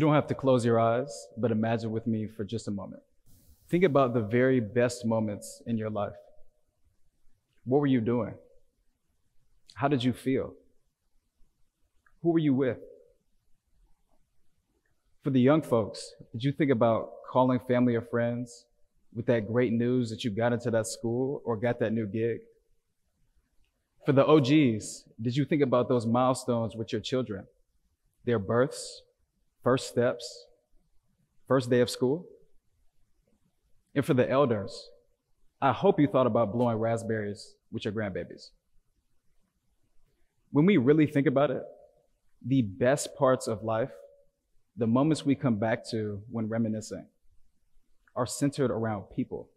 You don't have to close your eyes, but imagine with me for just a moment. Think about the very best moments in your life. What were you doing? How did you feel? Who were you with? For the young folks, did you think about calling family or friends with that great news that you got into that school or got that new gig? For the OGs, did you think about those milestones with your children? Their births, first steps, first day of school? And for the elders, I hope you thought about blowing raspberries with your grandbabies. When we really think about it, the best parts of life, the moments we come back to when reminiscing, are centered around people.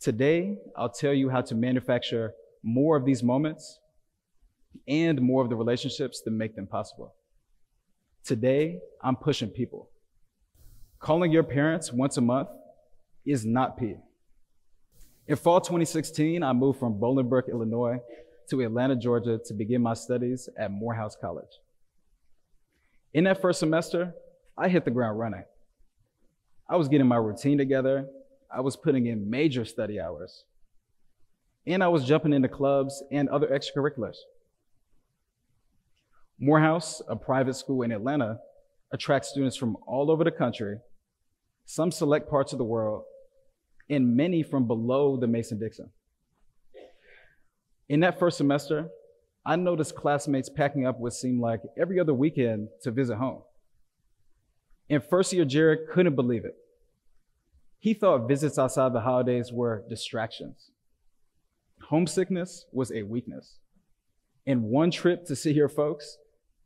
Today, I'll tell you how to manufacture more of these moments and more of the relationships that make them possible. Today, I'm pushing people. Calling your parents once a month is not pee. In fall 2016, I moved from Bolingbrook, Illinois, to Atlanta, Georgia, to begin my studies at Morehouse College. In that first semester, I hit the ground running. I was getting my routine together, I was putting in major study hours, and I was jumping into clubs and other extracurriculars. Morehouse, a private school in Atlanta, attracts students from all over the country, some select parts of the world, and many from below the Mason-Dixon. In that first semester, I noticed classmates packing up what seemed like every other weekend to visit home. And first year Jared couldn't believe it. He thought visits outside the holidays were distractions. Homesickness was a weakness. And one trip to see your folks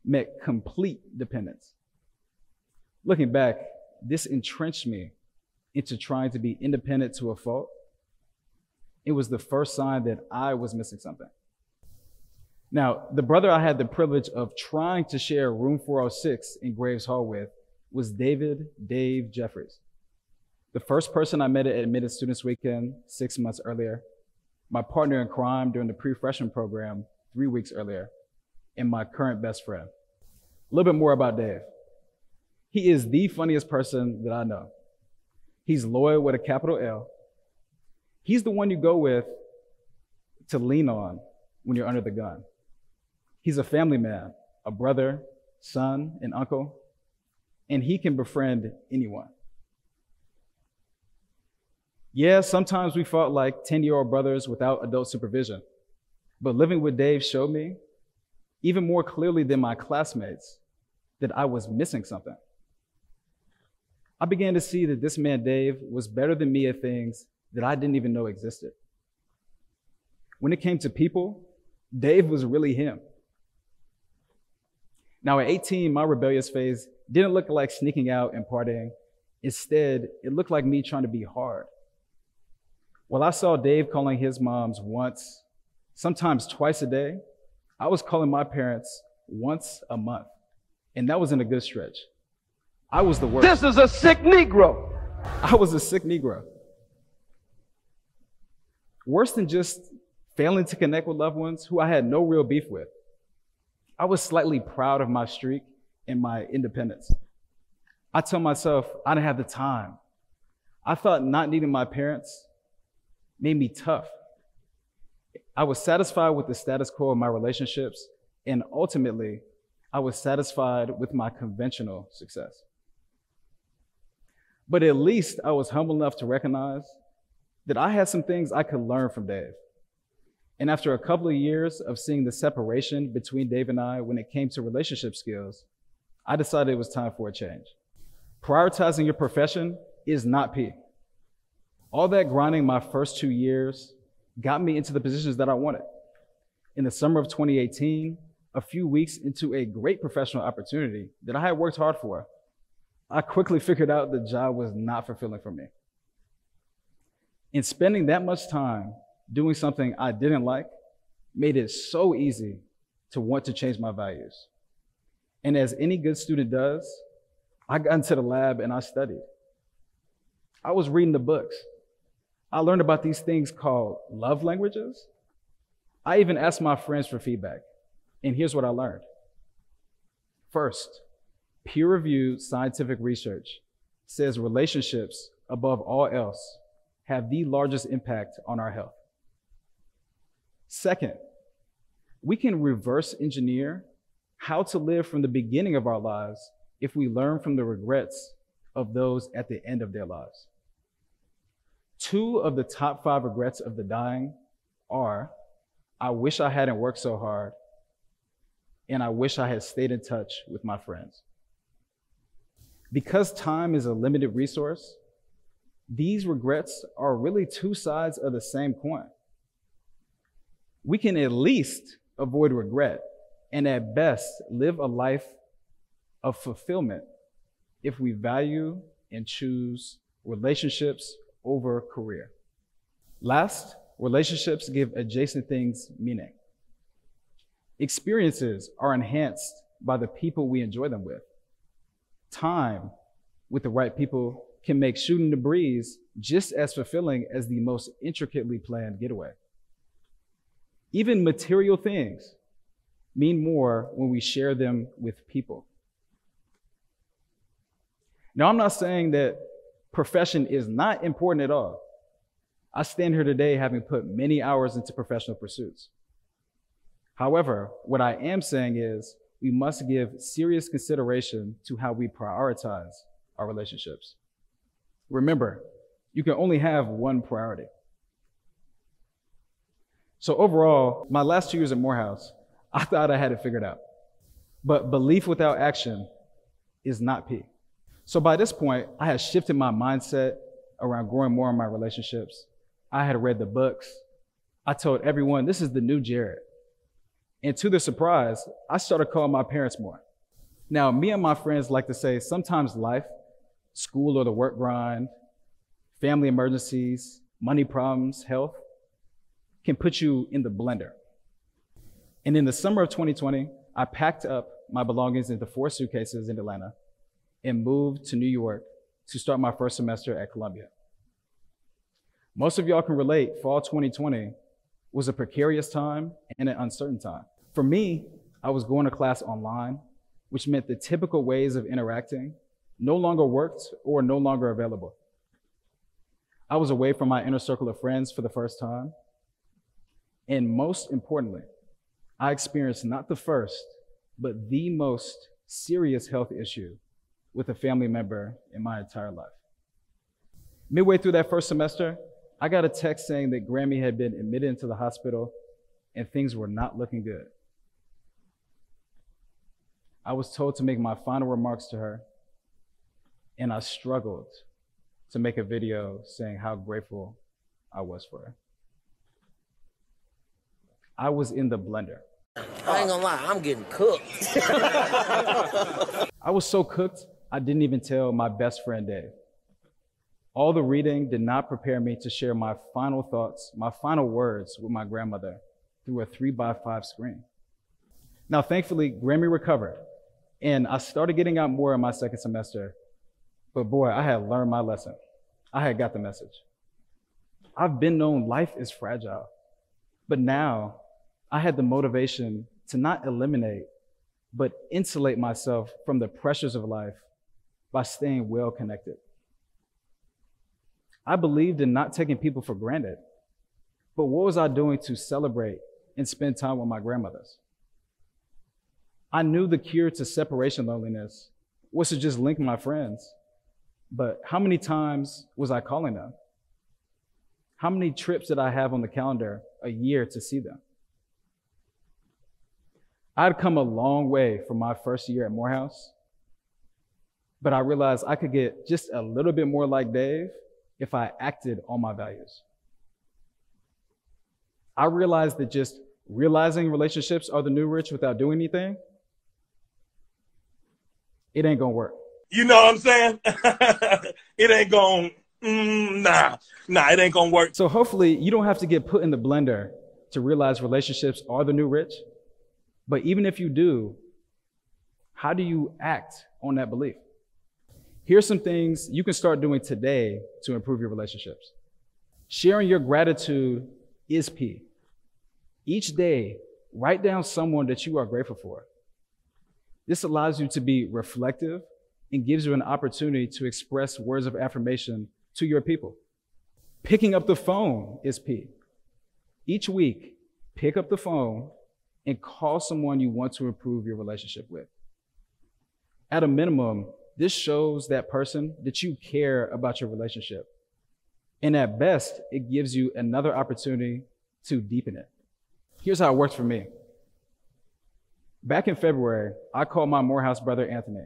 meant complete dependence. Looking back, this entrenched me into trying to be independent to a fault. It was the first sign that I was missing something. Now, the brother I had the privilege of trying to share room 406 in Graves Hall with was David Dave Jeffries, the first person I met at Admitted Students Weekend 6 months earlier, my partner in crime during the pre-freshman program 3 weeks earlier, and my current best friend. A little bit more about Dave. He is the funniest person that I know. He's loyal with a capital L. He's the one you go with to lean on when you're under the gun. He's a family man, a brother, son, and uncle, and he can befriend anyone. Yeah, sometimes we fought like 10-year-old brothers without adult supervision, but living with Dave showed me, even more clearly than my classmates, that I was missing something. I began to see that this man, Dave, was better than me at things that I didn't even know existed. When it came to people, Dave was really him. Now at 18, my rebellious phase didn't look like sneaking out and partying. Instead, it looked like me trying to be hard. While I saw Dave calling his moms once, sometimes twice a day, I was calling my parents once a month. And that wasn't a good stretch. I was the worst. This is a sick Negro. I was a sick Negro. Worse than just failing to connect with loved ones who I had no real beef with, I was slightly proud of my streak and my independence. I told myself I didn't have the time. I thought not needing my parents made me tough. I was satisfied with the status quo of my relationships, and ultimately, I was satisfied with my conventional success. But at least I was humble enough to recognize that I had some things I could learn from Dave. And after a couple of years of seeing the separation between Dave and I when it came to relationship skills, I decided it was time for a change. Prioritizing your profession is not pee. All that grinding my first 2 years got me into the positions that I wanted. In the summer of 2018, a few weeks into a great professional opportunity that I had worked hard for, I quickly figured out the job was not fulfilling for me. And spending that much time doing something I didn't like made it so easy to want to change my values. And as any good student does, I got into the lab and I studied. I was reading the books. I learned about these things called love languages. I even asked my friends for feedback. And here's what I learned. First, Peer-reviewed scientific research says relationships, above all else, have the largest impact on our health. Second, we can reverse engineer how to live from the beginning of our lives if we learn from the regrets of those at the end of their lives. 2 of the top 5 regrets of the dying are, I wish I hadn't worked so hard, and I wish I had stayed in touch with my friends. Because time is a limited resource, these regrets are really 2 sides of the same coin. We can at least avoid regret and at best live a life of fulfillment if we value and choose relationships over career. Last, relationships give adjacent things meaning. Experiences are enhanced by the people we enjoy them with. Time with the right people can make shooting the breeze just as fulfilling as the most intricately planned getaway. Even material things mean more when we share them with people. Now, I'm not saying that profession is not important at all. I stand here today having put many hours into professional pursuits. However, what I am saying is we must give serious consideration to how we prioritize our relationships. Remember, you can only have one priority. So overall, my last 2 years at Morehouse, I thought I had it figured out. But belief without action is not peak. So by this point, I had shifted my mindset around growing more in my relationships. I had read the books. I told everyone, this is the new Jared. And to their surprise, I started calling my parents more. Now, me and my friends like to say sometimes life, school or the work grind, family emergencies, money problems, health, can put you in the blender. And in the summer of 2020, I packed up my belongings into 4 suitcases in Atlanta and moved to New York to start my first semester at Columbia. Most of y'all can relate, fall 2020 was a precarious time and an uncertain time. For me, I was going to class online, which meant the typical ways of interacting no longer worked or no longer available. I was away from my inner circle of friends for the first time. And most importantly, I experienced not the first, but the most serious health issue with a family member in my entire life. Midway through that first semester, I got a text saying that Grammy had been admitted into the hospital and things were not looking good. I was told to make my final remarks to her, and I struggled to make a video saying how grateful I was for her. I was in the blender. I ain't gonna lie, I'm getting cooked. I was so cooked, I didn't even tell my best friend Dave. All the reading did not prepare me to share my final thoughts, my final words with my grandmother through a 3x5 screen. Now, thankfully, Grammy recovered, and I started getting out more in my second semester, but boy, I had learned my lesson. I had got the message. I've been known life is fragile, but now I had the motivation to not eliminate, but insulate myself from the pressures of life by staying well connected. I believed in not taking people for granted, but what was I doing to celebrate and spend time with my grandmothers? I knew the cure to separation loneliness was to just link my friends, but how many times was I calling them? How many trips did I have on the calendar a year to see them? I'd come a long way from my first year at Morehouse, but I realized I could get just a little bit more like Dave if I acted on my values. I realized that just realizing relationships are the new rich without doing anything, it ain't gonna work. You know what I'm saying? It ain't gonna, it ain't gonna work. So hopefully you don't have to get put in the blender to realize relationships are the new rich. But even if you do, how do you act on that belief? Here's some things you can start doing today to improve your relationships. Sharing your gratitude is key. Each day, write down someone that you are grateful for. This allows you to be reflective and gives you an opportunity to express words of affirmation to your people. Picking up the phone is P. Each week, pick up the phone and call someone you want to improve your relationship with. At a minimum, this shows that person that you care about your relationship. And at best, it gives you another opportunity to deepen it. Here's how it worked for me. Back in February, I called my Morehouse brother, Anthony.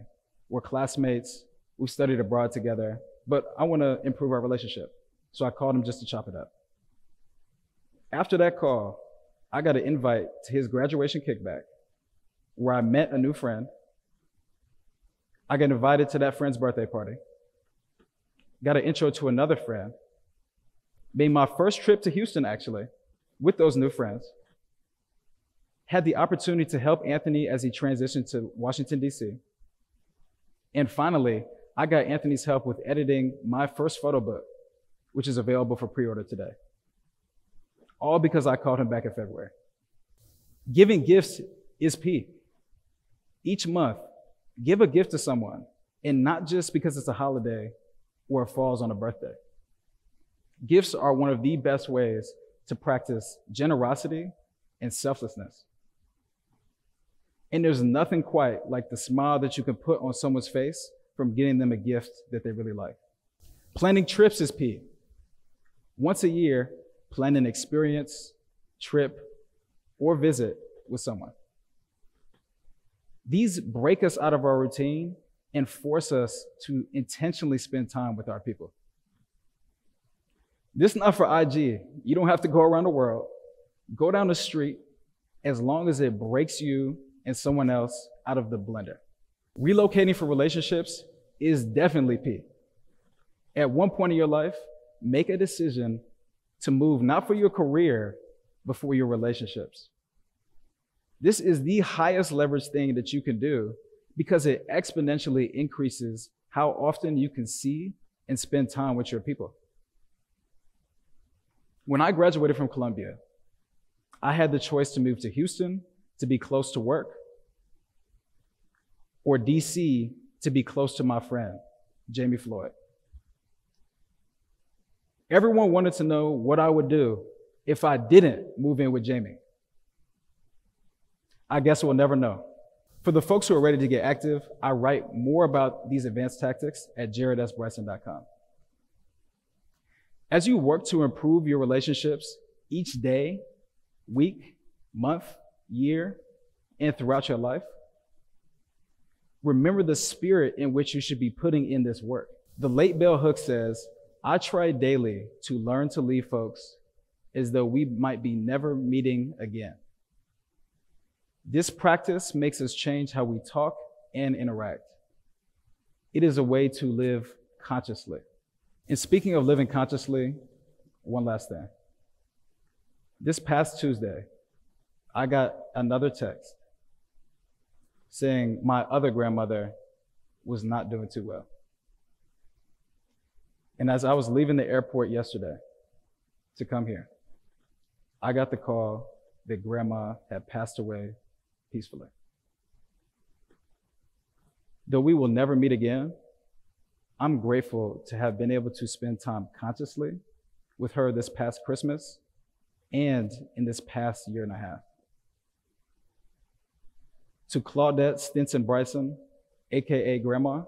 We're classmates, we studied abroad together, but I want to improve our relationship. So I called him just to chop it up. After that call, I got an invite to his graduation kickback, where I met a new friend. I got invited to that friend's birthday party, got an intro to another friend, made my first trip to Houston, actually, with those new friends, had the opportunity to help Anthony as he transitioned to Washington, D.C., and finally, I got Anthony's help with editing my first photo book, which is available for pre-order today. All because I called him back in February. Giving gifts is P. Each month, give a gift to someone, and not just because it's a holiday or it falls on a birthday. Gifts are one of the best ways to practice generosity and selflessness. And there's nothing quite like the smile that you can put on someone's face from getting them a gift that they really like. Planning trips is P. Once a year, plan an experience, trip, or visit with someone. These break us out of our routine and force us to intentionally spend time with our people. This is not for IG. You don't have to go around the world. Go down the street as long as it breaks you and someone else out of the blender. Relocating for relationships is definitely P. At one point in your life, make a decision to move not for your career, but for your relationships. This is the highest leverage thing that you can do because it exponentially increases how often you can see and spend time with your people. When I graduated from Columbia, I had the choice to move to Houston to be close to work or DC to be close to my friend, Jamie Floyd. Everyone wanted to know what I would do if I didn't move in with Jamie. I guess we'll never know. For the folks who are ready to get active, I write more about these advanced tactics at jaredsbryson.com. As you work to improve your relationships each day, week, month, year, and throughout your life, remember the spirit in which you should be putting in this work. The late bell hook says, "I try daily to learn to leave folks as though we might be never meeting again." This practice makes us change how we talk and interact. It is a way to live consciously. And speaking of living consciously, one last thing. This past Tuesday, I got another text saying my other grandmother was not doing too well. And as I was leaving the airport yesterday to come here, I got the call that grandma had passed away peacefully. Though we will never meet again, I'm grateful to have been able to spend time consciously with her this past Christmas and in this past year and a half. To Claudette Stinson Bryson, AKA Grandma,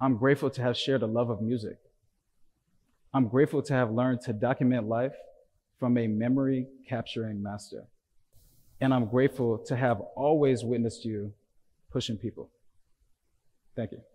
I'm grateful to have shared a love of music. I'm grateful to have learned to document life from a memory capturing master. And I'm grateful to have always witnessed you pushing people. Thank you.